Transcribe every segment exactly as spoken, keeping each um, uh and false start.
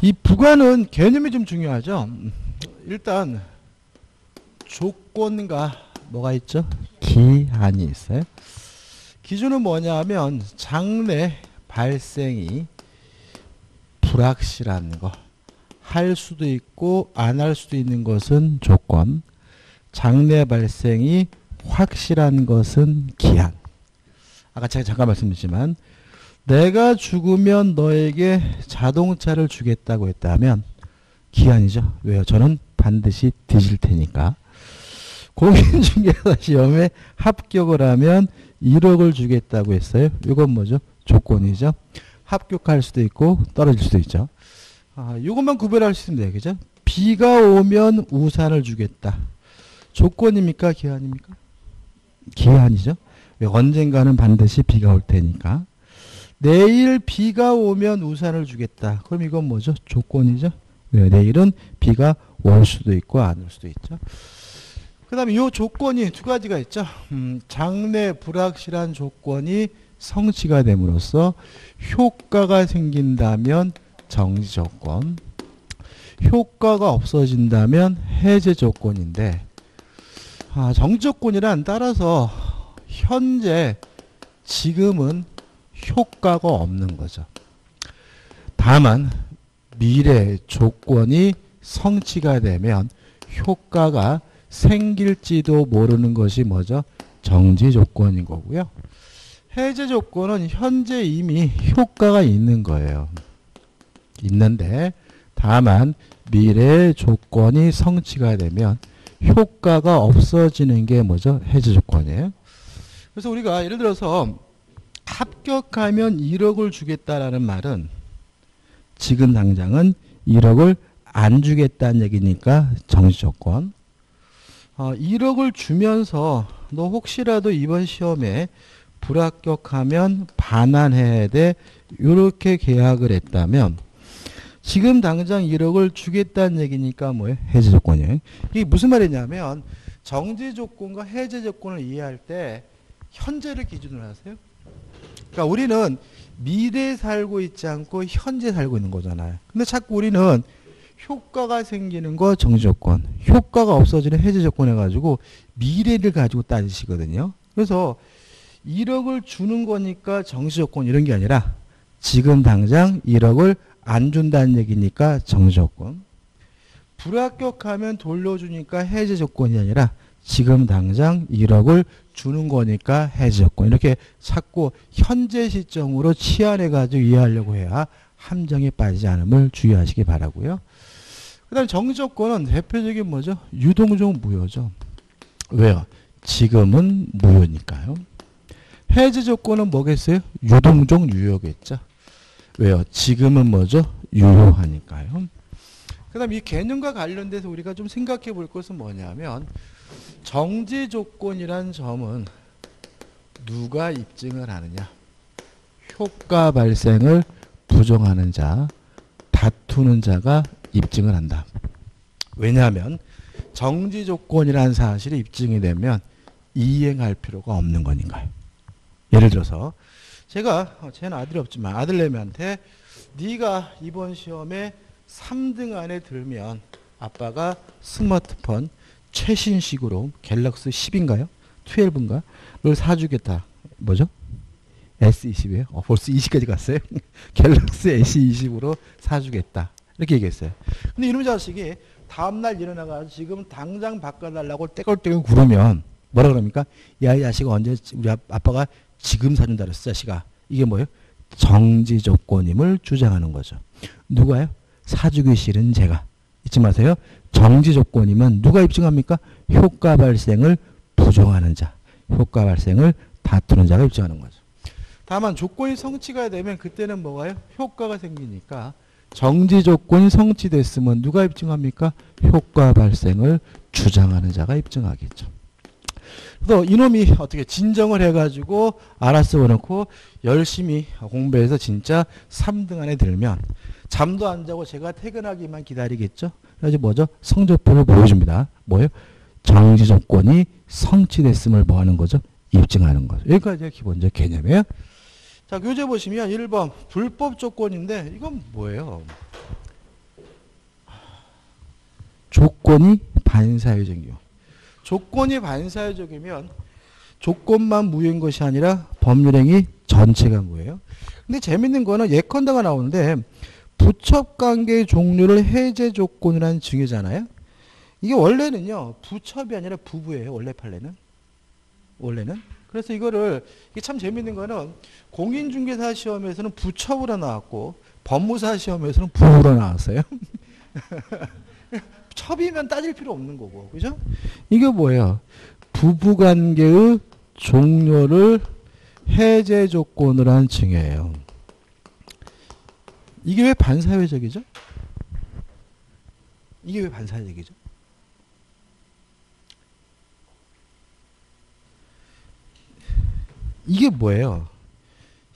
이 부과는 개념이 좀 중요하죠. 일단 조건과 뭐가 있죠? 기한이 있어요. 기준은 뭐냐면 장래 발생이 불확실한 거, 할 수도 있고 안 할 수도 있는 것은 조건, 장래 발생이 확실한 것은 기한. 아까 제가 잠깐 말씀드렸지만 내가 죽으면 너에게 자동차를 주겠다고 했다면 기한이죠. 왜요? 저는 반드시 뒤질 테니까. 공인중개사 시험에 합격을 하면 일억을 주겠다고 했어요. 이건 뭐죠? 조건이죠. 합격할 수도 있고 떨어질 수도 있죠. 아, 이것만 구별할 수 있으면 돼요. 그죠? 비가 오면 우산을 주겠다. 조건입니까? 기한입니까? 기한이죠. 왜? 언젠가는 반드시 비가 올 테니까. 내일 비가 오면 우산을 주겠다. 그럼 이건 뭐죠? 조건이죠. 네, 내일은 비가 올 수도 있고 안 올 수도 있죠. 그 다음에 이 조건이 두 가지가 있죠. 음, 장래 불확실한 조건이 성취가 됨으로써 효과가 생긴다면 정지 조건, 효과가 없어진다면 해제 조건인데, 아, 정지 조건이란 따라서 현재 지금은 효과가 없는 거죠. 다만 미래 조건이 성취가 되면 효과가 생길지도 모르는 것이 뭐죠? 정지 조건인 거고요. 해제 조건은 현재 이미 효과가 있는 거예요. 있는데 다만 미래 조건이 성취가 되면 효과가 없어지는 게 뭐죠? 해제 조건이에요. 그래서 우리가 예를 들어서 합격하면 일억을 주겠다라는 말은 지금 당장은 일억을 안 주겠다는 얘기니까 정지 조건. 어, 일억을 주면서 너 혹시라도 이번 시험에 불합격하면 반환해야 돼. 이렇게 계약을 했다면 지금 당장 일억을 주겠다는 얘기니까 뭐예요? 해제 조건이에요. 이게 무슨 말이냐면 정지 조건과 해제 조건을 이해할 때 현재를 기준으로 하세요. 그러니까 우리는 미래에 살고 있지 않고 현재 살고 있는 거잖아요. 근데 자꾸 우리는 효과가 생기는 거 정지 조건, 효과가 없어지는 해제 조건 해가지고 미래를 가지고 따지시거든요. 그래서 일억을 주는 거니까 정지 조건 이런 게 아니라 지금 당장 일억을 안 준다는 얘기니까 정지 조건, 불합격하면 돌려주니까 해제 조건이 아니라 지금 당장 일억을 주는 거니까 해제 조건. 이렇게 자꾸 현재 시점으로 치환해가지고 이해하려고 해야 함정에 빠지지 않음을 주의하시기 바라고요. 그 다음에 정지 조건은 대표적인 뭐죠? 유동종 무효죠. 왜요? 지금은 무효니까요. 해제 조건은 뭐겠어요? 유동종 유효겠죠. 왜요? 지금은 뭐죠? 유효하니까요. 그 다음 이 개념과 관련돼서 우리가 좀 생각해 볼 것은 뭐냐면 정지 조건이란 점은 누가 입증을 하느냐? 효과 발생을 부정하는 자, 다투는 자가 입증을 한다. 왜냐하면 정지 조건이란 사실이 입증이 되면 이행할 필요가 없는 거니까요. 예를 들어서 제가, 쟤는 아들이 없지만 아들내미한테 네가 이번 시험에 삼등 안에 들면 아빠가 스마트폰 최신식으로 갤럭시 십인가요? 십일인가? 를 사주겠다. 뭐죠? 에스 이십이에요? 어, 벌써 이십까지 갔어요? 갤럭시 에스 이십으로 사주겠다. 이렇게 얘기했어요. 근데 이놈 자식이 다음날 일어나가지고 지금 당장 바꿔달라고 떼걸떼걸 구르면 뭐라 그럽니까? 야, 이 자식아, 언제 우리 아빠가 지금 사준다 그랬어, 자식아. 이게 뭐예요? 정지 조건임을 주장하는 거죠. 누가요? 사주기 싫은 제가. 잊지 마세요. 정지 조건이면 누가 입증합니까? 효과 발생을 부정하는 자, 효과 발생을 다투는 자가 입증하는 거죠. 다만 조건이 성취가 되면 그때는 뭐가요? 효과가 생기니까 정지 조건이 성취됐으면 누가 입증합니까? 효과 발생을 주장하는 자가 입증하겠죠. 그래서 이놈이 어떻게 진정을 해가지고 알았어 그놓고 열심히 공부해서 진짜 삼등 안에 들면 잠도 안 자고 제가 퇴근하기만 기다리겠죠. 그래서 뭐죠? 성적표를 보여줍니다. 뭐예요? 정지 조건이 성취됐음을 뭐 하는 거죠? 입증하는 거죠. 여기까지가 기본적 개념이에요. 자, 교재 보시면 일 번 불법 조건인데 이건 뭐예요? 조건이 반사회적이요. 조건이 반사회적이면 조건만 무효인 것이 아니라 법률행위 전체가 무효예요. 근데 재밌는 거는 예컨대가 나오는데 부첩관계의 종류를 해제 조건이라는 증여잖아요. 이게 원래는요. 부첩이 아니라 부부예요. 원래 판례는. 원래는. 그래서 이거를 이게 참 재밌는 거는 공인중개사 시험에서는 부첩으로 나왔고 법무사 시험에서는 부부로 나왔어요. 첩이면 따질 필요 없는 거고. 그죠? 이게 뭐예요? 부부관계의 종료를 해제 조건으로 한 증여예요. 이게 왜 반사회적이죠? 이게 왜 반사회적이죠? 이게 뭐예요?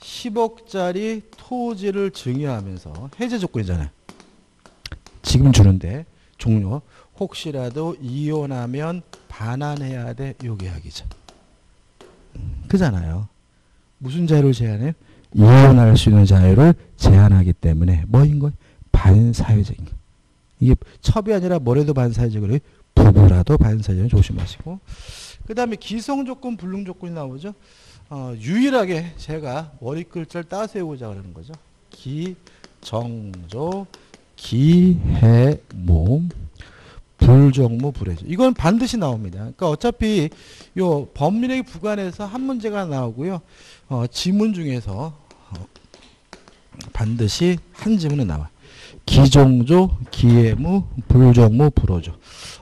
십억짜리 토지를 증여하면서 해제 조건이잖아요. 지금 주는데 종료. 혹시라도 이혼하면 반환해야 돼. 요 계약이죠. 그잖아요. 무슨 자유를 제한해요? 이혼할 수 있는 자유를 제한하기 때문에 뭐인 거예요? 반사회적인 거예요. 이게 첩이 아니라 뭐래도 반사회적으로 부부라도 반사회적으로 조심하시고. 그 다음에 기성조건, 불능조건이 나오죠. 어, 유일하게 제가 머리 글자를 따 세우고자 하는 거죠. 기, 정조, 기, 해, 모, 불정모, 불해죠. 이건 반드시 나옵니다. 그러니까 어차피 요 법률의 부관에서 한 문제가 나오고요. 어, 지문 중에서 어, 반드시 한 지문은 나와. 기정조, 기해무, 불정모, 불호조.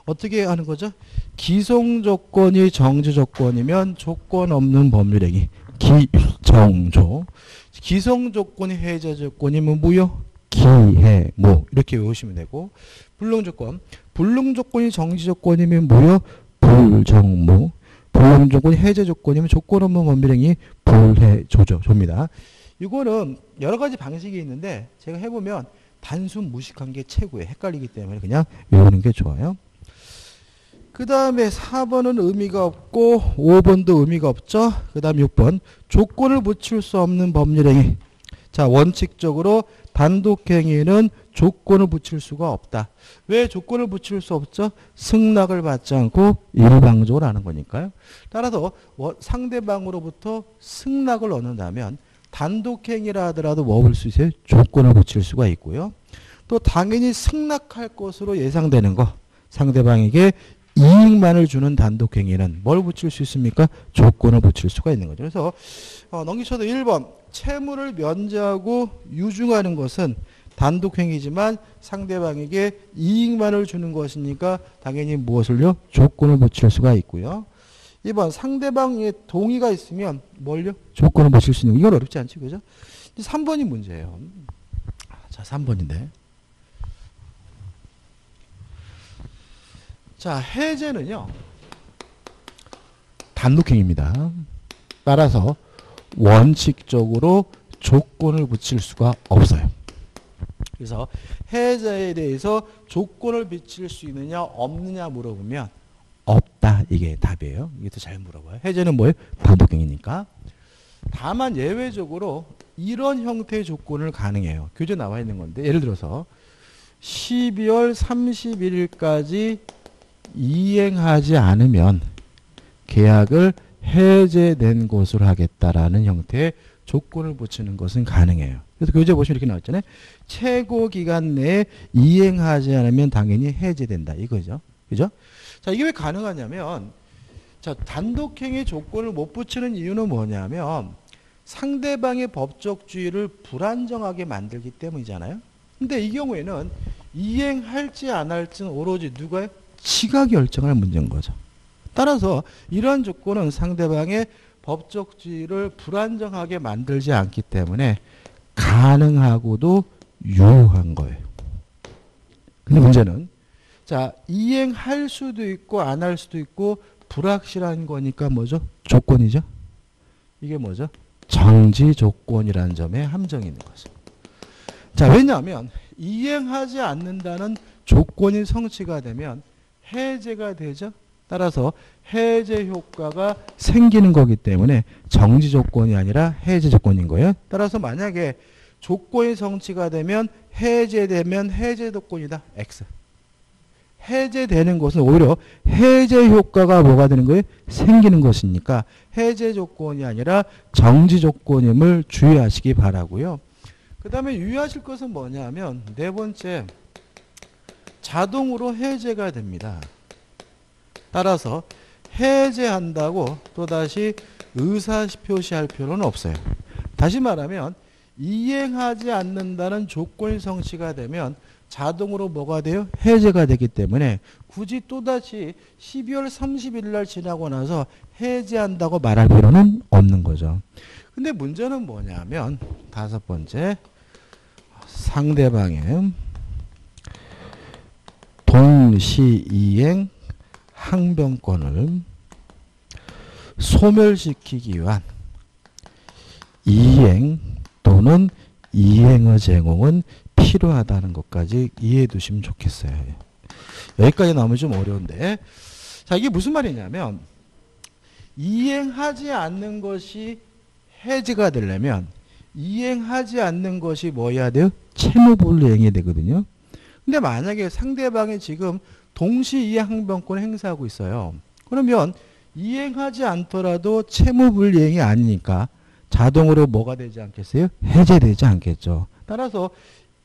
어떻게 하는 거죠? 기성조건이 정지조건이면 조건 없는 법률행위. 기정조. 기성조건이 해제조건이면 무효. 기해무. 이렇게 외우시면 되고. 불능조건. 불능조건이 정지조건이면 무효. 불정무. 불능조건이 해제조건이면 조건 없는 법률행위. 불해조죠. 조입니다. 이거는 여러 가지 방식이 있는데 제가 해보면 단순 무식한 게 최고예요. 헷갈리기 때문에 그냥 외우는 게 좋아요. 그 다음에 사 번은 의미가 없고 오 번도 의미가 없죠. 그 다음 육 번 조건을 붙일 수 없는 법률행위. 자, 원칙적으로 단독행위는 조건을 붙일 수가 없다. 왜 조건을 붙일 수 없죠? 승낙을 받지 않고 일방적으로 하는 거니까요. 따라서 상대방으로부터 승낙을 얻는다면 단독행위라 하더라도 뭐 볼 수 있어요? 조건을 붙일 수가 있고요. 또 당연히 승낙할 것으로 예상되는 거. 상대방에게 이익만을 주는 단독행위는 뭘 붙일 수 있습니까? 조건을 붙일 수가 있는 거죠. 그래서 어, 넘기쳐도 일 번 채무를 면제하고 유증하는 것은 단독행위지만 상대방에게 이익만을 주는 것이니까 당연히 무엇을요? 조건을 붙일 수가 있고요. 이 번 상대방의 동의가 있으면 뭘요? 조건을 붙일 수 있는 거. 이건 어렵지 않지, 그죠? 삼 번이 문제예요. 자, 삼 번인데. 자, 해제는요. 단독행위입니다. 따라서 원칙적으로 조건을 붙일 수가 없어요. 그래서 해제에 대해서 조건을 붙일 수 있느냐 없느냐 물어보면 없다. 이게 답이에요. 이것도 잘 물어봐요. 해제는 뭐예요? 단독행위니까. 다만 예외적으로 이런 형태의 조건을 가능해요. 교재 나와 있는 건데 예를 들어서 십이월 삼십일일까지 이행하지 않으면 계약을 해제된 것으로 하겠다라는 형태의 조건을 붙이는 것은 가능해요. 그래서 교재 보시면 이렇게 나왔잖아요. 최고 기간 내에 이행하지 않으면 당연히 해제된다. 이거죠. 그죠? 자, 이게 왜 가능하냐면, 자, 단독행위 조건을 못 붙이는 이유는 뭐냐면, 상대방의 법적 지위를 불안정하게 만들기 때문이잖아요. 근데 이 경우에는 이행할지 안 할지는 오로지 누가 지가 결정할 문제인 거죠. 따라서 이러한 조건은 상대방의 법적 지위를 불안정하게 만들지 않기 때문에 가능하고도 유효한 거예요. 근데 문제는, 자, 이행할 수도 있고 안 할 수도 있고 불확실한 거니까 뭐죠? 조건이죠. 이게 뭐죠? 정지 조건이라는 점에 함정이 있는 거죠. 자, 왜냐하면 이행하지 않는다는 조건이 성취가 되면 해제가 되죠. 따라서 해제 효과가 생기는 거기 때문에 정지 조건이 아니라 해제 조건인 거예요. 따라서 만약에 조건이 성취가 되면 해제되면 해제 조건이다. X. 해제되는 것은 오히려 해제 효과가 뭐가 되는 거예요? 생기는 것이니까 해제 조건이 아니라 정지 조건임을 주의하시기 바라고요. 그 다음에 유의하실 것은 뭐냐면 네 번째, 자동으로 해제가 됩니다. 따라서 해제한다고 또다시 의사시 표시할 필요는 없어요. 다시 말하면 이행하지 않는다는 조건이 성취가 되면 자동으로 뭐가 돼요? 해제가 되기 때문에 굳이 또다시 십이월 삼십일 날 지나고 나서 해제한다고 말할 필요는 없는 거죠. 근데 문제는 뭐냐면 다섯 번째, 상대방의 동시이행 항변권을 소멸시키기 위한 이행 또는 이행의 제공은 필요하다는 것까지 이해해 두시면 좋겠어요. 여기까지 나오면 좀 어려운데, 자, 이게 무슨 말이냐면 이행하지 않는 것이 해제가 되려면 이행하지 않는 것이 뭐여야 돼요? 채무불이행이 되거든요. 근데 만약에 상대방이 지금 동시 이행 항변권을 행사하고 있어요. 그러면 이행하지 않더라도 채무불이행이 아니니까 자동으로 뭐가 되지 않겠어요? 해제되지 않겠죠. 따라서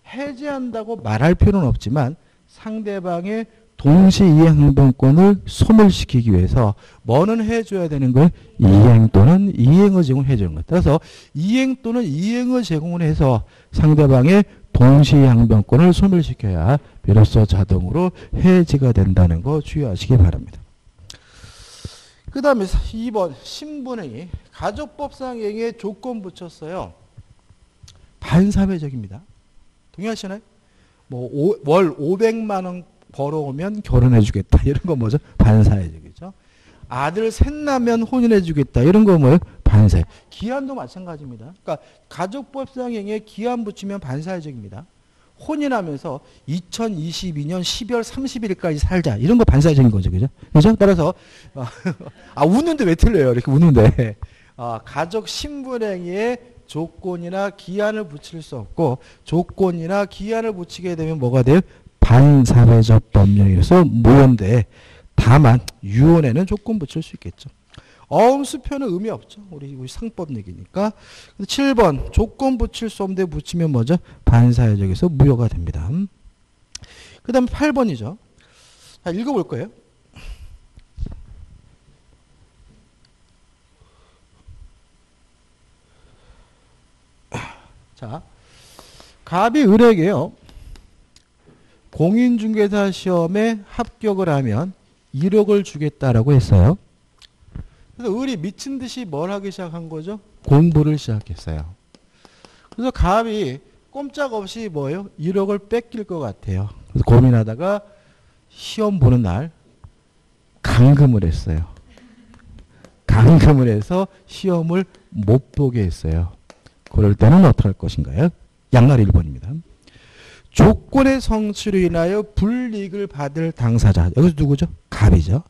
해제한다고 말할 필요는 없지만 상대방의 동시 이행 항변권을 소멸시키기 위해서 뭐는 해줘야 되는 걸? 이행 또는 이행의 제공을 해주는 것. 따라서 이행 또는 이행의 제공을 해서 상대방의 동시 이행 항변권을 소멸시켜야 비로소 자동으로 해제가 된다는 거 주의하시기 바랍니다. 그 다음에 이 번, 신분행위. 가족법상 행위에 조건 붙였어요. 반사회적입니다. 동의하시나요? 뭐 월 오백만 원 벌어오면 결혼해주겠다. 이런 거 뭐죠? 반사회적이죠. 아들 셋 나면 혼인해주겠다. 이런 거 뭐예요? 반사회. 기한도 마찬가지입니다. 그러니까 가족법상 행위에 기한 붙이면 반사회적입니다. 혼인하면서 이천이십이년 십이월 삼십일까지 살자. 이런 거 반사회적인 거죠. 그죠? 그죠? 따라서, 아, 웃는데 왜 틀려요? 이렇게 웃는데. 아, 가족 신분행위에 조건이나 기한을 붙일 수 없고, 조건이나 기한을 붙이게 되면 뭐가 돼요? 반사회적 법령에서 무효인데, 다만, 유언에는 조건 붙일 수 있겠죠. 어음수표는 의미 없죠. 우리, 우리 상법 얘기니까. 칠 번, 조건 붙일 수 없는데 붙이면 뭐죠? 반사회적에서 무효가 됩니다. 그 다음에 팔 번이죠. 자, 읽어볼 거예요. 자, 갑이 을에게요, 공인중개사 시험에 합격을 하면 일억을 주겠다라고 했어요. 그래서 을이 미친 듯이 뭘 하기 시작한 거죠? 공부를 시작했어요. 그래서 갑이 꼼짝없이 뭐예요? 일억을 뺏길 것 같아요. 그래서 고민하다가 시험 보는 날 감금을 했어요. 감금을 해서 시험을 못 보게 했어요. 그럴 때는 어떻게 할 것인가요? 양날 일 번입니다. 조건의 성취로 인하여 불이익을 받을 당사자. 여기서 누구죠? 갑이죠.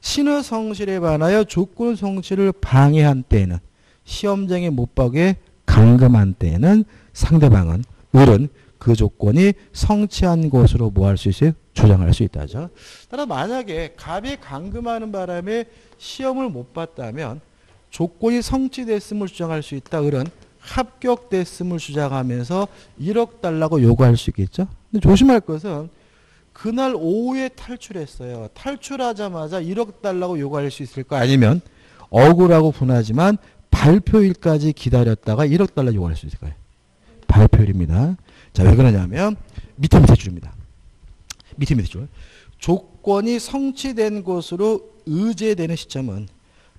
신의 성실에 반하여 조건 성취를 방해한 때에는, 시험장에 못 보게 감금한 때에는 상대방은, 을은 그 조건이 성취한 것으로 뭐 할 수 있어요? 주장할 수 있다죠. 따라 만약에 갑이 감금하는 바람에 시험을 못 봤다면 조건이 성취됐음을 주장할 수 있다. 을은 합격됐음을 주장하면서 일억 달라고 요구할 수 있겠죠. 근데 조심할 것은 그날 오후에 탈출했어요. 탈출하자마자 일억 달라고 요구할 수 있을까? 아니면 억울하고 분하지만 발표일까지 기다렸다가 일억 달러 요구할 수 있을까요? 발표일입니다. 자, 왜 그러냐면 밑에 밑에 줄입니다. 밑에 밑에 줄. 조건이 성취된 것으로 의제되는 시점은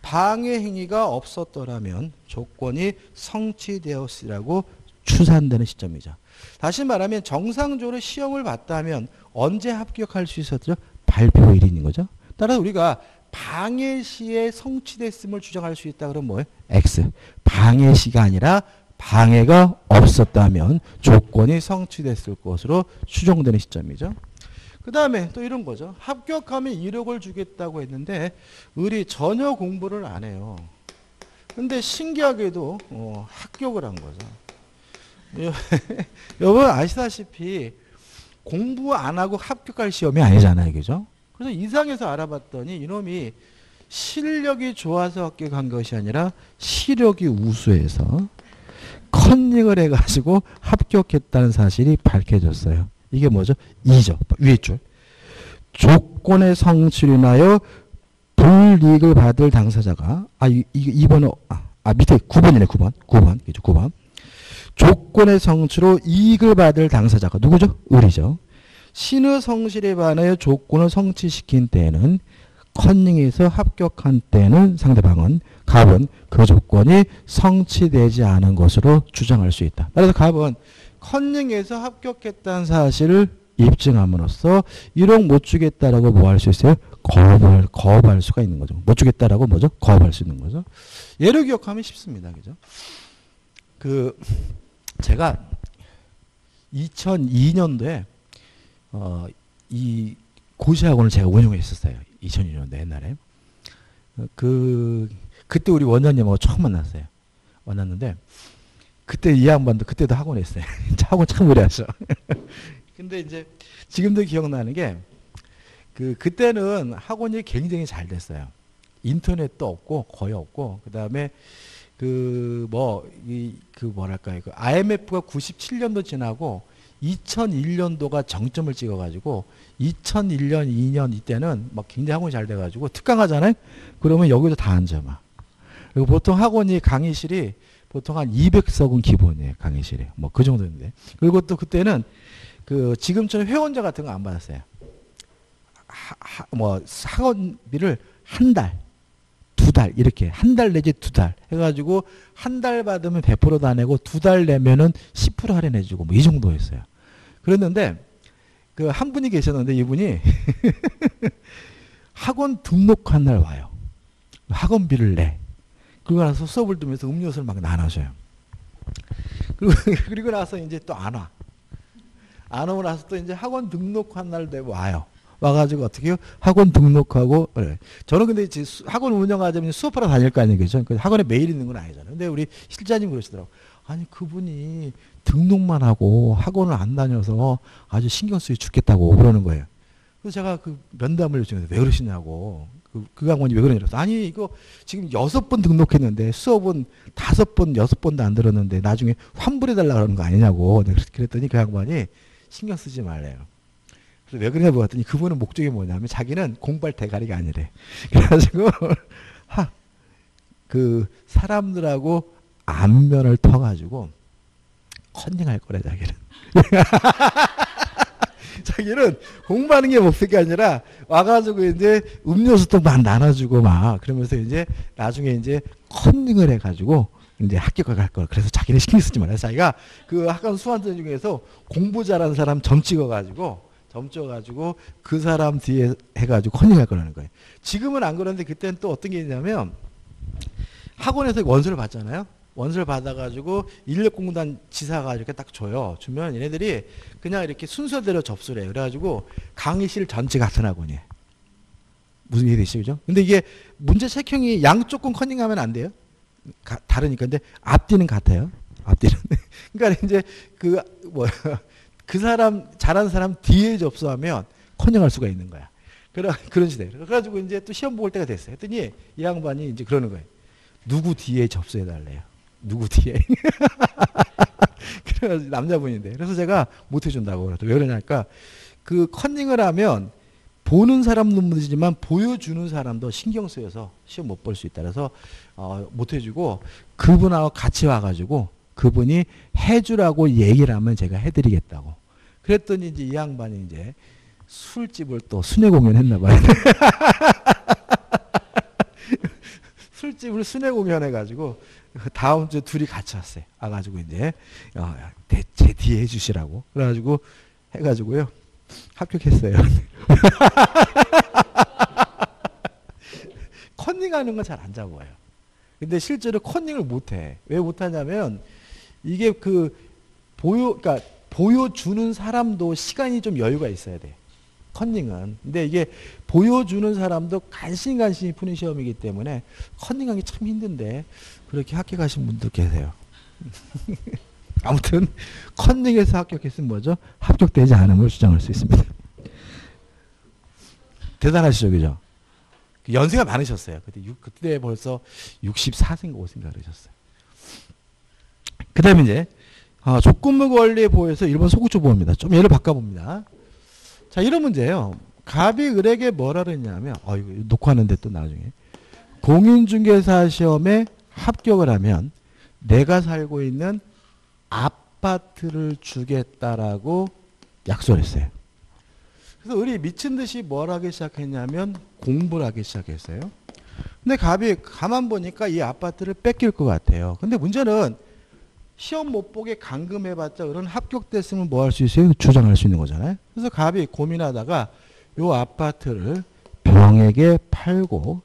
방해 행위가 없었더라면 조건이 성취되었으라고 추산되는 시점이죠. 다시 말하면 정상적으로 시험을 봤다면 언제 합격할 수 있었죠? 발표일이 있는 거죠. 따라서 우리가 방해 시에 성취됐음을 주장할 수 있다 그러면 뭐예요? X. 방해 시가 아니라 방해가 없었다면 조건이 성취됐을 것으로 추정되는 시점이죠. 그 다음에 또 이런 거죠. 합격하면 일억을 주겠다고 했는데 을이 전혀 공부를 안 해요. 근데 신기하게도 어, 합격을 한 거죠. 여러분 아시다시피 공부 안 하고 합격할 시험이 아니잖아요. 그죠? 그래서 이상에서 알아봤더니 이놈이 실력이 좋아서 합격한 것이 아니라 시력이 우수해서 컨닝을 해가지고 합격했다는 사실이 밝혀졌어요. 이게 뭐죠? 이죠. 위에 줄. 조건의 성취로 인하여 불이익을 받을 당사자가, 아, 이, 이, 이 번은, 아, 아, 밑에 구 번이네, 구 번. 구 번. 그죠, 구 번. 조건의 성취로 이익을 받을 당사자가 누구죠? 을이죠. 신의 성실에 반하여 조건을 성취시킨 때에는 컨닝에서 합격한 때는 상대방은 갑은 그 조건이 성취되지 않은 것으로 주장할 수 있다. 따라서 갑은 컨닝에서 합격했다는 사실을 입증함으로써 일억 못 주겠다라고 뭐 할 수 있어요? 거부할, 거부할 수가 있는 거죠. 못 주겠다라고 뭐죠? 거부할 수 있는 거죠. 예를 기억하면 쉽습니다. 그죠? 그, 제가 이천이 년도에, 어, 이 고시학원을 제가 운영했었어요. 이천이 년도 옛날에. 그, 그때 우리 원장님하고 처음 만났어요. 만났는데, 그때 이 양반도, 그때도 학원에 있어요. 학원 참 오래 하셔. 근데 이제 지금도 기억나는 게, 그, 그때는 학원이 굉장히 잘 됐어요. 인터넷도 없고, 거의 없고, 그 다음에, 그, 뭐, 이, 그, 뭐랄까요. 그 아이엠에프가 구십칠 년도 지나고, 이천일 년도가 정점을 찍어가지고, 이천일 년, 이 년 이때는 막 굉장히 학원이 잘 돼가지고, 특강 하잖아요? 그러면 여기도 다 앉아, 막. 그리고 보통 학원이 강의실이 보통 한 이백 석은 기본이에요, 강의실이. 뭐, 그 정도인데. 그리고 또 그때는, 그, 지금처럼 회원자 같은 거 안 받았어요. 하, 하, 뭐, 학원비를 한 달, 두 달, 이렇게. 한 달 내지 두 달. 해가지고, 한 달 받으면 백 퍼센트 다 내고, 두 달 내면은 십 퍼센트 할인해주고, 뭐, 이 정도였어요. 그랬는데, 그, 한 분이 계셨는데, 이분이, 학원 등록한 날 와요. 학원비를 내. 그러고 나서 수업을 두면서 음료수를 막 나눠줘요. 그리고, 그리고 나서 이제 또 안 와. 안 오고 나서 또 이제 학원 등록한 날 되고 와요. 와가지고 어떻게 해요? 학원 등록하고, 그래. 저는 근데 이제 학원 운영하자면 수업하러 다닐 거 아니에요. 그죠? 학원에 매일 있는 건 아니잖아요. 근데 우리 실장님 그러시더라고요. 아니, 그분이 등록만 하고 학원을 안 다녀서 아주 신경 쓰여 죽겠다고 그러는 거예요. 그래서 제가 그 면담을 요청해서 왜 그러시냐고. 그, 그 강원이 왜 그러냐고. 아니, 이거 지금 여섯 번 등록했는데 수업은 다섯 번, 여섯 번도 안 들었는데 나중에 환불해달라고 그러는 거 아니냐고. 그랬더니 그 양반이 신경 쓰지 말래요. 왜 그러냐 보았더니 그분은 목적이 뭐냐면 자기는 공부할 대가리가 아니래. 그래가지고 하, 그 사람들하고 안면을 터가지고 컨닝할 거래 자기는. 자기는 공부하는 게 목적이 아니라 와가지고 이제 음료수도 막 나눠주고 막 그러면서 이제 나중에 이제 컨닝을 해가지고 이제 학교가 갈 걸. 그래서 자기는 신경 쓰지 말아요. 자기가 그 학원 수강생 중에서 공부 잘하는 사람 점 찍어가지고. 점쳐가지고 그 사람 뒤에 해가지고 컨닝할 거라는 거예요. 지금은 안 그러는데 그때는 또 어떤 게 있냐면 학원에서 원서를 받잖아요. 원서를 받아가지고 인력공단 지사가 이렇게 딱 줘요. 주면 얘네들이 그냥 이렇게 순서대로 접수를 해요. 그래가지고 강의실 전체 같은 학원이에요. 무슨 얘기되시죠? 그죠? 근데 이게 문제 책형이 양쪽은 컨닝하면 안 돼요. 가, 다르니까. 근데 앞뒤는 같아요. 앞뒤는. 그러니까 이제 그 뭐. 그 사람, 잘하는 사람 뒤에 접수하면 컨닝할 수가 있는 거야. 그런, 그런 시대. 그래가지고 이제 또 시험 볼 때가 됐어요. 했더니 이 양반이 이제 그러는 거예요. 누구 뒤에 접수해달래요. 누구 뒤에. 그래가지고 남자분인데. 그래서 제가 못해준다고. 그래서 왜 그러냐니까 그 컨닝을 하면 보는 사람 눈물이지만 보여주는 사람도 신경 쓰여서 시험 못 볼 수 있다. 그래서 어, 못해주고 그분하고 같이 와가지고 그분이 해주라고 얘기를 하면 제가 해드리겠다고. 그랬더니 이제 이 양반이 이제 술집을 또 순회 공연했나 봐요. 술집을 순회 공연해가지고 다음 주에 둘이 같이 왔어요. 와가지고 이제 어, 제 뒤에 해주시라고. 그래가지고 해가지고요. 합격했어요. 컨닝하는 건 잘 안 잡아요. 근데 실제로 컨닝을 못해. 왜 못하냐면 이게 그 보여, 그러니까 보여주는 사람도 시간이 좀 여유가 있어야 돼. 컨닝은. 근데 이게 보여주는 사람도 간신히 간신히 푸는 시험이기 때문에 컨닝하기 참 힘든데 그렇게 합격하신 분도 계세요. 아무튼 컨닝에서 합격했으면 뭐죠? 합격되지 않음을 주장할 수 있습니다. 대단하시죠, 그죠? 연세가 많으셨어요. 그때, 육, 그때 벌써 육십사 세인가 오신가 그러셨어요. 그 다음에 이제 아, 조건부 권리에 보여서 일본 소구조 보호입니다. 좀 얘를 바꿔봅니다. 자, 이런 문제예요. 갑이 을에게 뭐라 그랬냐면, 어, 이거 녹화하는데 또 나중에. 공인중개사 시험에 합격을 하면 내가 살고 있는 아파트를 주겠다라고 약속을 했어요. 그래서 을이 미친 듯이 뭘 하기 시작했냐면 공부를 하기 시작했어요. 근데 갑이 가만 보니까 이 아파트를 뺏길 것 같아요. 근데 문제는 시험 못 보게 감금해봤자 을은 합격됐으면 뭐 할 수 있어요? 주장할 수 있는 거잖아요. 그래서 갑이 고민하다가 요 아파트를 병에게 팔고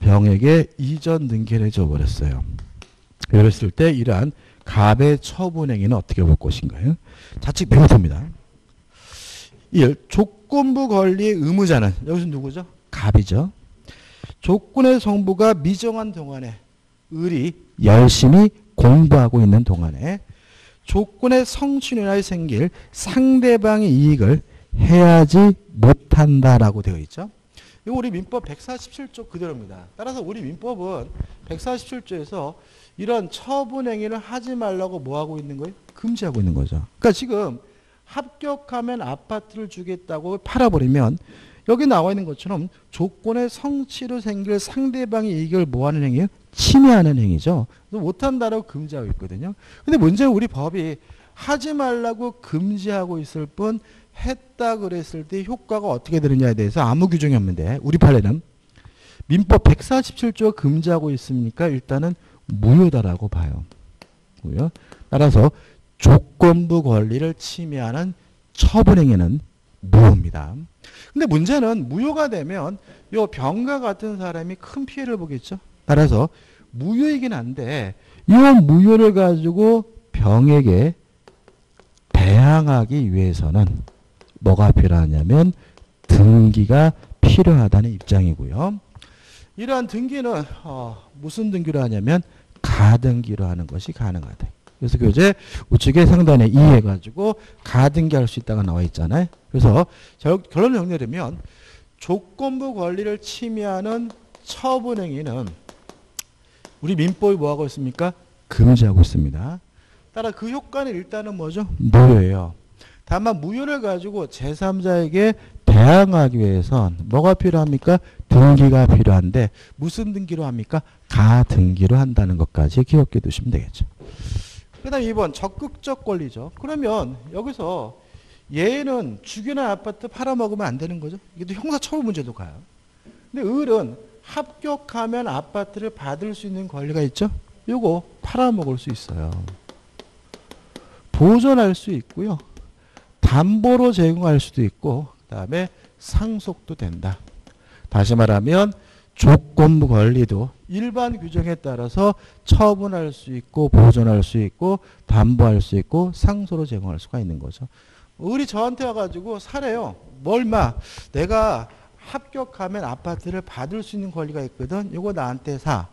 병에게 이전 등기를 해줘버렸어요. 이랬을 때 이러한 갑의 처분 행위는 어떻게 볼 것인가요? 자칫 비밀입니다. 일. 조건부 권리의 의무자는 여기서 누구죠? 갑이죠. 조건의 성부가 미정한 동안에 을이 열심히 공부하고 있는 동안에 조건의 성취로 생길 상대방의 이익을 해야지 못한다라고 되어 있죠. 이거 우리 민법 백사십칠 조 그대로입니다. 따라서 우리 민법은 백사십칠 조에서 이런 처분 행위를 하지 말라고 뭐하고 있는 거예요? 금지하고 있는 거죠. 그러니까 지금 합격하면 아파트를 주겠다고 팔아버리면 여기 나와 있는 것처럼 조건의 성취로 생길 상대방의 이익을 뭐하는 행위예요? 침해하는 행위죠. 못한다라고 금지하고 있거든요. 근데 문제는 우리 법이 하지 말라고 금지하고 있을 뿐 했다 그랬을 때 효과가 어떻게 되느냐에 대해서 아무 규정이 없는데 우리 판례는 민법 백사십칠 조가 금지하고 있으니까 일단은 무효다라고 봐요. 무효. 따라서 조건부 권리를 침해하는 처분행위는 무효입니다. 근데 문제는 무효가 되면 요 병과 같은 사람이 큰 피해를 보겠죠. 따라서 무효이긴 한데 이 무효를 가지고 병에게 대항하기 위해서는 뭐가 필요하냐면 등기가 필요하다는 입장이고요. 이러한 등기는 어, 무슨 등기로 하냐면 가등기로 하는 것이 가능하다. 그래서 교재 우측에 상단에 이 해가지고 가등기 할 수 있다가 나와 있잖아요. 그래서 결론을 정리하면 조건부 권리를 침해하는 처분행위는 우리 민법이 뭐하고 있습니까? 금지하고 있습니다. 따라 그 효과는 일단은 뭐죠? 무효예요. 다만 무효를 가지고 제삼자에게 대항하기 위해선 뭐가 필요합니까? 등기가 필요한데 무슨 등기로 합니까? 가등기로 한다는 것까지 기억해 두시면 되겠죠. 그 다음 이 번 적극적 권리죠. 그러면 여기서 얘는 주기나 아파트 팔아먹으면 안 되는 거죠. 이게 형사처벌 문제도 가요. 근데 을은 합격하면 아파트를 받을 수 있는 권리가 있죠. 요거 팔아먹을 수 있어요. 보존할 수 있고요. 담보로 제공할 수도 있고 그 다음에 상속도 된다. 다시 말하면 조건부 권리도 일반 규정에 따라서 처분할 수 있고 보존할 수 있고 담보할 수 있고 상소로 제공할 수가 있는 거죠. 을이 저한테 와가지고 사래요. 뭘 마 내가 합격하면 아파트를 받을 수 있는 권리가 있거든. 이거 나한테 사.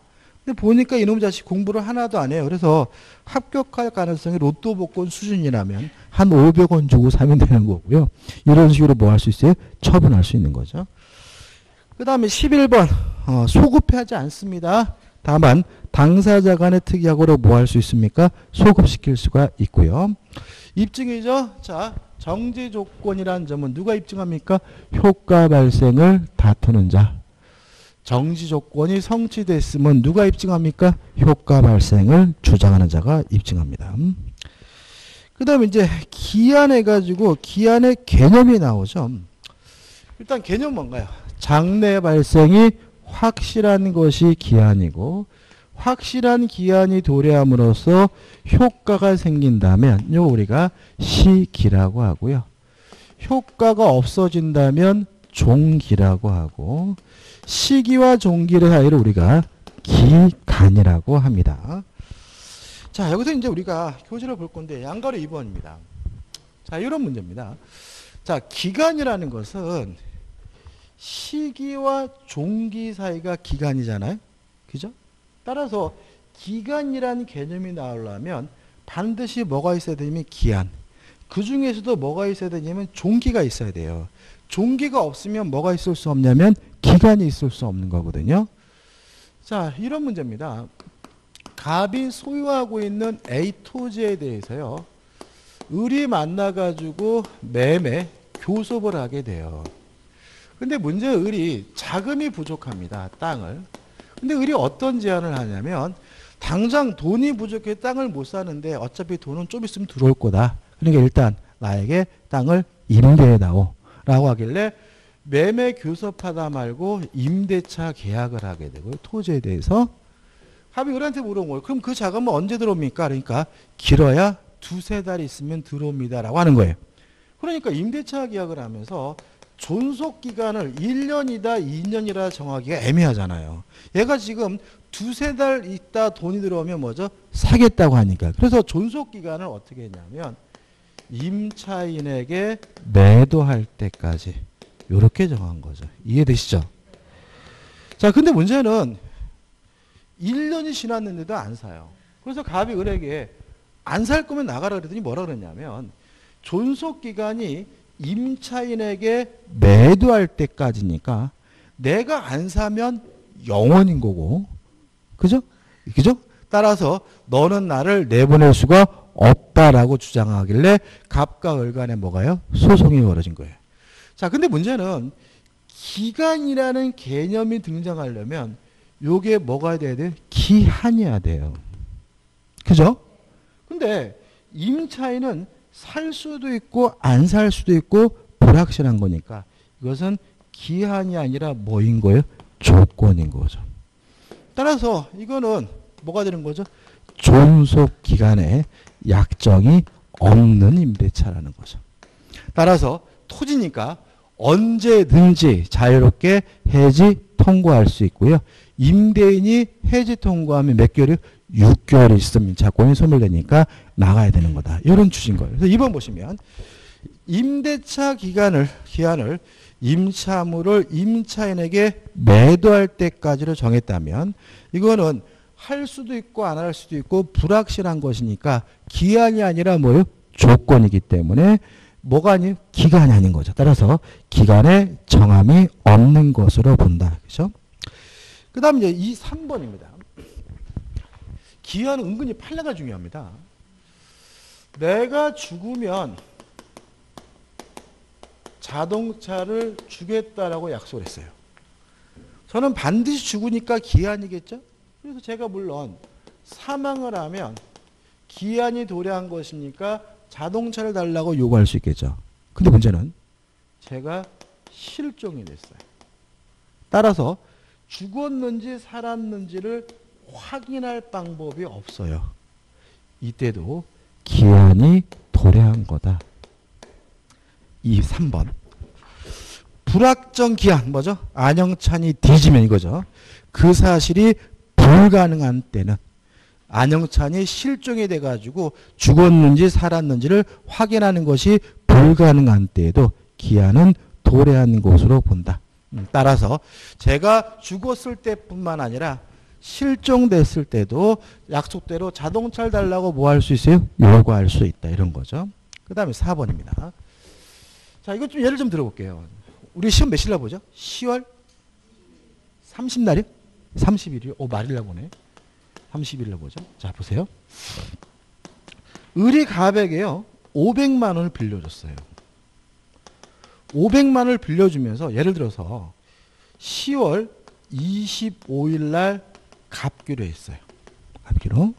근데 보니까 이놈 자식 공부를 하나도 안 해요. 그래서 합격할 가능성이 로또 복권 수준이라면 한 오백 원 주고 사면 되는 거고요. 이런 식으로 뭐 할 수 있어요? 처분할 수 있는 거죠. 그 다음에 십일 번 어, 소급하지 않습니다. 다만 당사자 간의 특약으로 뭐 할 수 있습니까? 소급시킬 수가 있고요. 입증이죠. 자, 정지 조건이라는 점은 누가 입증합니까? 효과 발생을 다투는 자. 정지 조건이 성취됐으면 누가 입증합니까? 효과 발생을 주장하는 자가 입증합니다. 그 다음에 이제 기한해 가지고 기한의 개념이 나오죠. 일단 개념 뭔가요? 장래 발생이 확실한 것이 기한이고 확실한 기한이 도래함으로써 효과가 생긴다면 요 우리가 시기라고 하고요. 효과가 없어진다면 종기라고 하고 시기와 종기를 사이를 우리가 기간이라고 합니다. 자, 여기서 이제 우리가 교재를 볼 건데 양가로 이 번입니다. 자, 이런 문제입니다. 자, 기간이라는 것은 시기와 종기 사이가 기간이잖아요. 그죠? 따라서 기간이라는 개념이 나오려면 반드시 뭐가 있어야 되냐면 기한. 그 중에서도 뭐가 있어야 되냐면 종기가 있어야 돼요. 종기가 없으면 뭐가 있을 수 없냐면 기간이 있을 수 없는 거거든요. 자, 이런 문제입니다. 갑이 소유하고 있는 A 토지에 대해서요, 을이 만나가지고 매매, 교섭을 하게 돼요. 근데 문제 을이 자금이 부족합니다. 땅을. 근데 을이 어떤 제안을 하냐면, 당장 돈이 부족해 땅을 못 사는데 어차피 돈은 좀 있으면 들어올 거다. 그러니까 일단 나에게 땅을 임대해다오 라고 하길래 매매 교섭하다 말고 임대차 계약을 하게 되고, 토지에 대해서 갑이 을한테 물어본 거예요. 그럼 그 자금은 언제 들어옵니까? 그러니까 길어야 두세 달 있으면 들어옵니다 라고 하는 거예요. 그러니까 임대차 계약을 하면서 존속기간을 일 년이다 이 년이라 정하기가 애매하잖아요. 얘가 지금 두세 달 있다 돈이 들어오면 뭐죠? 사겠다고 하니까. 그래서 존속기간을 어떻게 했냐면 임차인에게 매도할 때까지 이렇게 정한 거죠. 이해되시죠? 자, 근데 문제는 일 년이 지났는데도 안 사요. 그래서 갑이 을에게 안 살 거면 나가라 그랬더니 뭐라 그랬냐면 존속기간이 임차인에게 매도할 때까지니까 내가 안 사면 영원인 거고, 그죠? 그죠? 따라서 너는 나를 내보낼 수가 없다라고 주장하길래 갑과 을 간에 뭐가요? 소송이 벌어진 거예요. 자, 근데 문제는 기간이라는 개념이 등장하려면 요게 뭐가 돼야 돼요? 기한이야 돼요. 그죠? 근데 임차인은 살 수도 있고 안 살 수도 있고 불확실한 거니까 이것은 기한이 아니라 뭐인 거예요? 조건인 거죠. 따라서 이거는 뭐가 되는 거죠? 존속기간에 약정이 없는 임대차라는 거죠. 따라서 토지니까 언제든지 자유롭게 해지 통과할 수 있고요. 임대인이 해지 통과하면 몇 개월이요? 육 개월이 있으면 자권이 소멸되니까 나가야 되는 거다. 이런 주신 거예요. 그래서 이번 보시면 임대차 기간을, 기한을 임차물을 임차인에게 매도할 때까지로 정했다면 이거는 할 수도 있고 안 할 수도 있고 불확실한 것이니까 기한이 아니라 뭐예요? 조건이기 때문에 뭐가 아니에요? 기간이 아닌 거죠. 따라서 기간에 정함이 없는 것으로 본다. 그죠? 그 다음 이제 이 삼 번입니다. 기한은 은근히 판례가 중요합니다. 내가 죽으면 자동차를 주겠다라고 약속을 했어요. 저는 반드시 죽으니까 기한이겠죠? 그래서 제가 물론 사망을 하면 기한이 도래한 것이니까 자동차를 달라고 요구할 수 있겠죠. 근데 문제는 제가 실종이 됐어요. 따라서 죽었는지 살았는지를 확인할 방법이 없어요. 이때도 기한이 도래한 거다. 이 삼 번. 불확정 기한, 뭐죠? 안영찬이 뒤지면 이거죠. 그 사실이 불가능한 때는 안영찬이 실종이 돼가지고 죽었는지 살았는지를 확인하는 것이 불가능한 때에도 기한은 도래한 것으로 본다. 따라서 제가 죽었을 때뿐만 아니라 실종됐을 때도 약속대로 자동차를 달라고 뭐 할 수 있어요? 요구할 수 있다. 이런 거죠. 그 다음에 사 번입니다. 자, 이거 좀 예를 좀 들어볼게요. 우리 시험 몇 실라 보죠? 시월? 삼십 날이요? 삼십 일이요? 오, 말일라 보네. 삼십 일로 보죠. 자, 보세요. 을이 갑에게요, 오백만 원을 빌려줬어요. 오백만 원을 빌려주면서, 예를 들어서, 시월 이십오일 날 갚기로 했어요. 갚기로.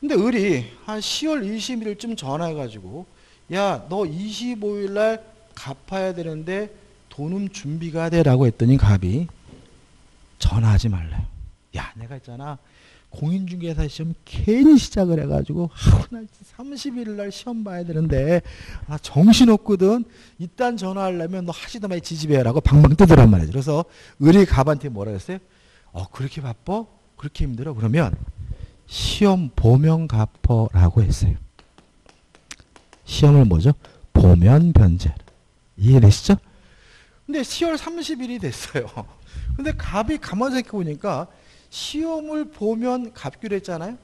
근데 을이 한 시월 이십일쯤 전화해가지고, 야, 너 이십오일 날 갚아야 되는데 돈은 준비가 되라고 했더니 갑이 전화하지 말래요. 야, 내가 있잖아, 공인중개사 시험 괜히 시작을 해가지고 아, 나 삼십일 날 시험 봐야 되는데 아, 정신없거든. 이딴 전화하려면 너 하시다 마이 지지배라고 방방 뜨더란 말이죠. 그래서 을이 갑한테 뭐라 그랬어요? 어, 그렇게 바빠? 그렇게 힘들어? 그러면 시험 보면 갚어라고 했어요. 시험을 뭐죠? 보면 변제. 이해되시죠? 근데 시월 삼십일이 됐어요. 근데 갑이 가만히 생각해보니까 시험을 보면 갚기로 했잖아요.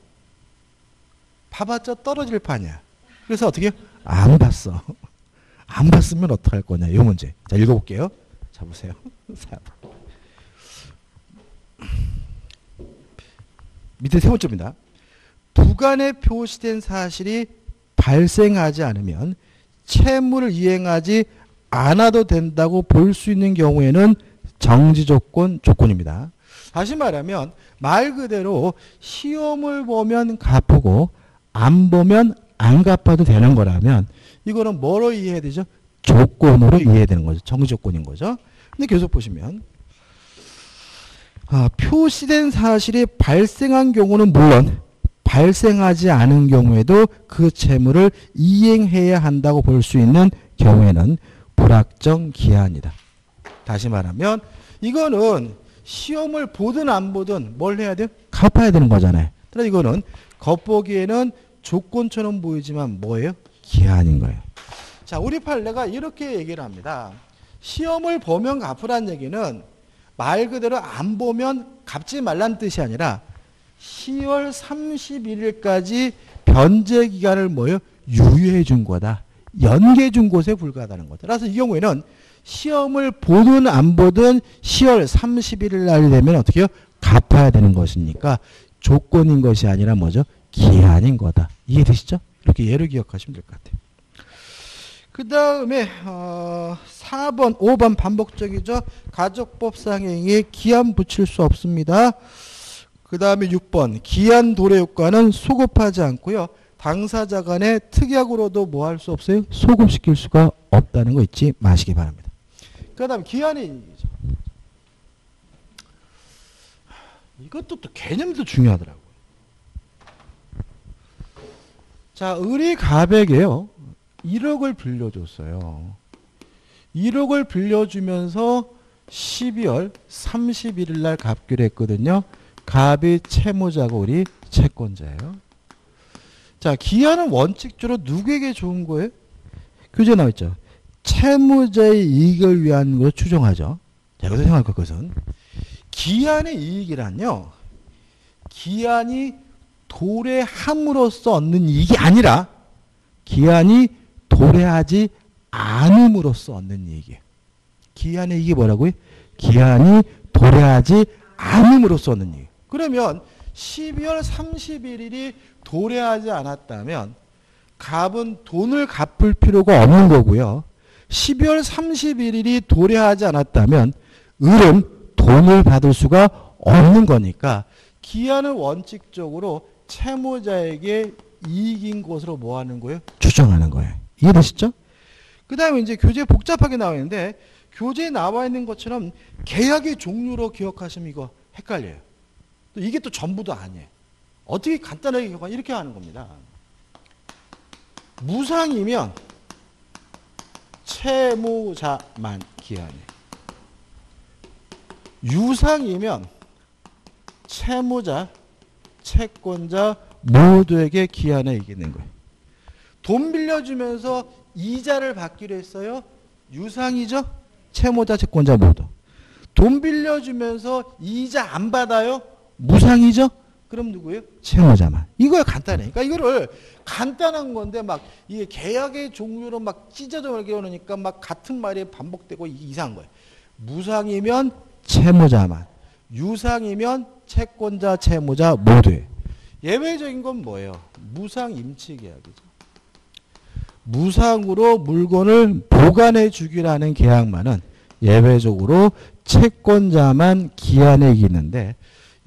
봐봤자 떨어질 판이야. 그래서 어떻게 해요? 안 봤어. 안 봤으면 어떡할 거냐, 이 문제. 자, 읽어볼게요. 자, 보세요. 밑에 세 번째입니다. 부간에 표시된 사실이 발생하지 않으면 채무를 이행하지 않아도 된다고 볼 수 있는 경우에는 정지조건 조건입니다. 다시 말하면 말 그대로 시험을 보면 갚고 안 보면 안 갚아도 되는 거라면 이거는 뭐로 이해해야 되죠? 조건으로 이해해야 되는 거죠. 정지조건인 거죠. 근데 계속 보시면 아, 표시된 사실이 발생한 경우는 물론 발생하지 않은 경우에도 그 채무를 이행해야 한다고 볼 수 있는 경우에는 불확정 기한이다. 다시 말하면 이거는 시험을 보든 안 보든 뭘 해야 돼요? 갚아야 되는 거잖아요. 그래서 이거는 겉보기에는 조건처럼 보이지만 뭐예요? 기한인 거예요. 자, 우리 판례가 이렇게 얘기를 합니다. 시험을 보면 갚으란 얘기는 말 그대로 안 보면 갚지 말란 뜻이 아니라 시월 삼십일일까지 변제 기간을 뭐예요? 유예해 준 거다. 연계해 준 곳에 불과하다는 거죠. 따라서 이 경우에는 시험을 보든 안 보든 시월 삼십일일 날이 되면 어떻게 해요? 갚아야 되는 것이니까 조건인 것이 아니라 뭐죠? 기한인 거다. 이해되시죠? 이렇게 예를 기억하시면 될 것 같아요. 그 다음에 어 사 번, 오 번 반복적이죠. 가족법상 행위에 기한 붙일 수 없습니다. 그 다음에 육 번 기한 도래 효과는 소급하지 않고요. 당사자 간의 특약으로도 뭐 할 수 없어요? 소급시킬 수가 없다는 거 잊지 마시기 바랍니다. 그 다음 기한이 이것도 또 개념도 중요하더라고요. 자, 의리가백에요. 일억을 빌려줬어요. 일억을 빌려주면서 십이월 삼십일일 날 갚기로 했거든요. 갑이 채무자고 우리 채권자예요. 자, 기한은 원칙적으로 누구에게 좋은 거예요? 교재 나와있죠. 채무자의 이익을 위한 걸 추정하죠. 자, 여기서 생각할 것은 기한의 이익이란요, 기한이 도래함으로써 얻는 이익이 아니라 기한이 도래하지 않음으로써 얻는 이익이에요. 기한의 이익이 뭐라고요? 기한이 도래하지 않음으로써 얻는 이익. 그러면 십이월 삼십일일이 도래하지 않았다면 갑은 돈을 갚을 필요가 없는 거고요. 십이월 삼십일일이 도래하지 않았다면 을은 돈을 받을 수가 없는 거니까 기한을 원칙적으로 채무자에게 이익인 것으로 뭐 하는 거예요? 추정하는 거예요. 이해되시죠? 그 다음에 이제 교재에 복잡하게 나와 있는데 교재에 나와 있는 것처럼 계약의 종류로 기억하시면 이거 헷갈려요. 또 이게 또 전부도 아니에요. 어떻게 간단하게 기억하냐, 이렇게 하는 겁니다. 무상이면 채무자만 기한이에요. 유상이면 채무자, 채권자 모두에게 기한에 이기는 거예요. 돈 빌려주면서 이자를 받기로 했어요. 유상이죠? 채무자, 채권자 모두. 돈 빌려주면서 이자 안 받아요? 무상이죠? 그럼 누구예요? 채무자만. 이거야 간단해. 그러니까 이거를 간단한 건데 막 이게 계약의 종류로 막 찢어져 오니까 막 같은 말이 반복되고 이게 이상한 거예요. 무상이면 채무자만. 유상이면 채권자, 채무자 모두예요. 예외적인 건 뭐예요? 무상 임치 계약이죠. 무상으로 물건을 보관해 주기라는 계약만은 예외적으로 채권자만 기한에 이기는데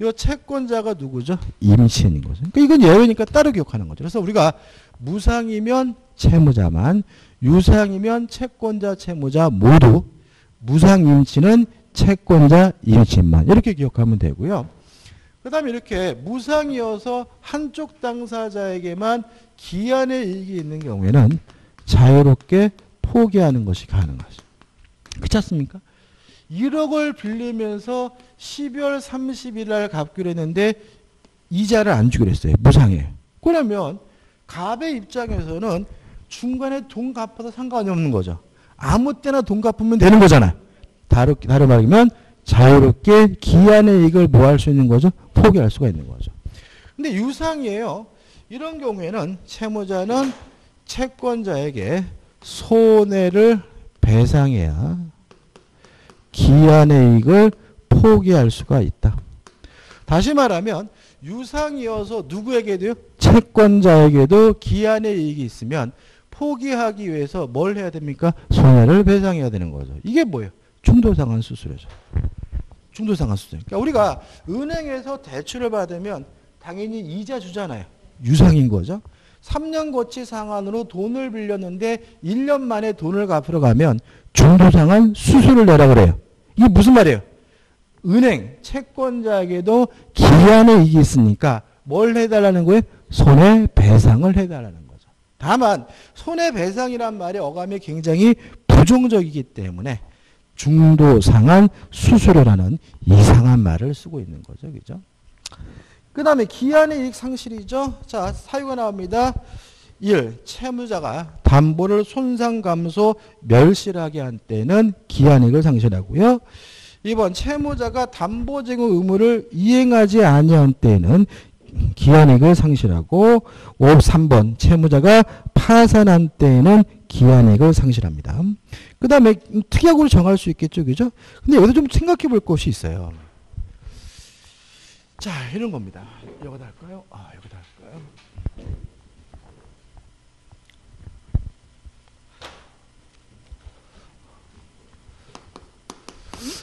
이 채권자가 누구죠? 임신인 거죠. 그러니까 이건 예외니까 따로 기억하는 거죠. 그래서 우리가 무상이면 채무자만, 유상이면 채권자, 채무자 모두, 무상 임신은 채권자 임신만, 이렇게 기억하면 되고요. 그 다음에 이렇게 무상이어서 한쪽 당사자에게만 기한의 이익이 있는 경우에는 자유롭게 포기하는 것이 가능하죠. 그렇지 않습니까? 일억을 빌리면서 십이월 삼십일 날 갚기로 했는데 이자를 안 주기로 했어요. 무상이에요. 그러면 갑의 입장에서는 중간에 돈 갚아도 상관이 없는 거죠. 아무 때나 돈 갚으면 되는 거잖아요. 다르, 다른 말이면 자유롭게 기한의 이익을 뭐 할 수 있는 거죠? 포기할 수가 있는 거죠. 근데 유상이에요. 이런 경우에는 채무자는 채권자에게 손해를 배상해야 기한의 이익을 포기할 수가 있다. 다시 말하면 유상이어서 누구에게도요? 채권자에게도 기한의 이익이 있으면 포기하기 위해서 뭘 해야 됩니까? 손해를 배상해야 되는 거죠. 이게 뭐예요? 중도상환 수수료죠. 중도상환 수수료. 그러니까 우리가 은행에서 대출을 받으면 당연히 이자 주잖아요. 유상인 거죠. 삼 년 거치 상환으로 돈을 빌렸는데 일 년 만에 돈을 갚으러 가면 중도상환 수수료를 내라 그래요. 이게 무슨 말이에요? 은행, 채권자에게도 기한의 이익이 있으니까 뭘 해달라는 거예요? 손해배상을 해달라는 거죠. 다만 손해배상이란 말의 어감이 굉장히 부정적이기 때문에 중도상환 수수료라는 이상한 말을 쓰고 있는 거죠. 그죠? 그 다음에 기한의 이익 상실이죠. 자, 사유가 나옵니다. 일. 채무자가 담보를 손상 감소 멸실하게 한 때는 기한이익을 상실하고요. 이 번. 채무자가 담보 제공 의무를 이행하지 아니한 때는 기한이익을 상실하고 삼 번. 채무자가 파산한 때에는 기한이익을 상실합니다. 그 다음에 특약으로 정할 수 있겠죠. 그죠? 근데 여기서 좀 생각해 볼 것이 있어요. 자, 이런 겁니다. 여기다 할까요? 아, 여기다 할까요?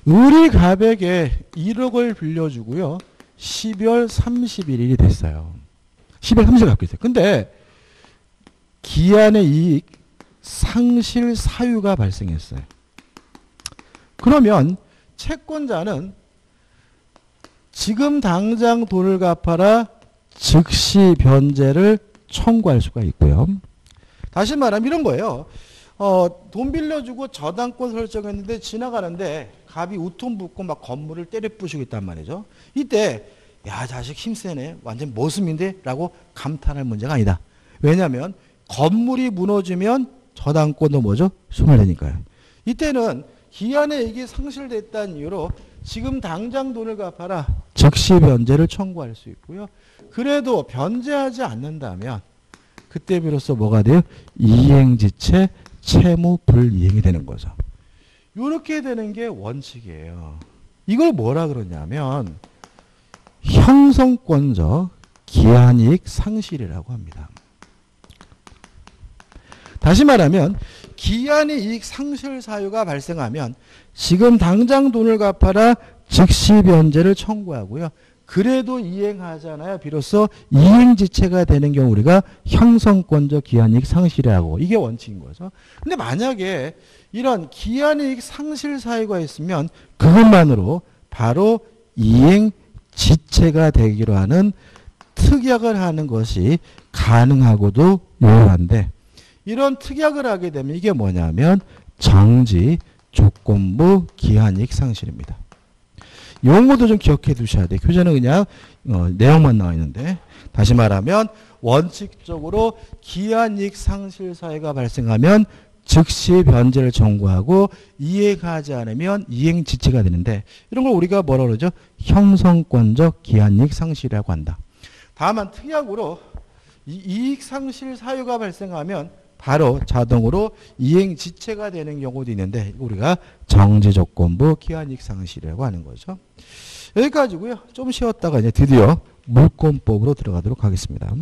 우리 갑에게 일억을 빌려주고요. 십이월 삼십일일이 됐어요. 십이월 삼십일 갖고 있어요. 근데 기한의 이익 상실 사유가 발생했어요. 그러면 채권자는 지금 당장 돈을 갚아라 즉시 변제를 청구할 수가 있고요. 다시 말하면 이런 거예요. 어, 돈 빌려주고 저당권 설정했는데 지나가는데 갑이 우통 붓고 막 건물을 때려 부수고 있단 말이죠. 이때 야, 자식 힘세네. 완전 모습인데 라고 감탄할 문제가 아니다. 왜냐하면 건물이 무너지면 저당권도 뭐죠? 소멸되니까요. 이때는 기한의 이익이 상실됐다는 이유로 지금 당장 돈을 갚아라 즉시 변제를 청구할 수 있고요. 그래도 변제하지 않는다면 그때 비로소 뭐가 돼요? 이행지체 채무불이행이 되는 거죠. 이렇게 되는 게 원칙이에요. 이걸 뭐라 그러냐면 형성권적 기한이익 상실이라고 합니다. 다시 말하면 기한의 이익 상실 사유가 발생하면 지금 당장 돈을 갚아라 즉시 변제를 청구하고요. 그래도 이행하잖아요. 비로소 이행지체가 되는 경우 우리가 형성권적 기한이익 상실이라고. 이게 원칙인 거죠. 근데 만약에 이런 기한이익 상실 사유가 있으면 그것만으로 바로 이행지체가 되기로 하는 특약을 하는 것이 가능하고도 유효한데 이런 특약을 하게 되면 이게 뭐냐면 정지, 조건부, 기한이익 상실입니다. 용어도 좀 기억해 두셔야 돼요. 교재는 그냥 어, 내용만 나와 있는데 다시 말하면 원칙적으로 기한이익 상실 사유가 발생하면 즉시 변제를 청구하고 이행하지 않으면 이행지체가 되는데 이런 걸 우리가 뭐라 그러죠? 형성권적 기한이익 상실이라고 한다. 다만 특약으로 이, 이익 상실 사유가 발생하면 바로 자동으로 이행지체가 되는 경우도 있는데 우리가 정지조건부 기한이익상실이라고 하는 거죠. 여기까지고요. 좀 쉬었다가 이제 드디어 물권법으로 들어가도록 하겠습니다.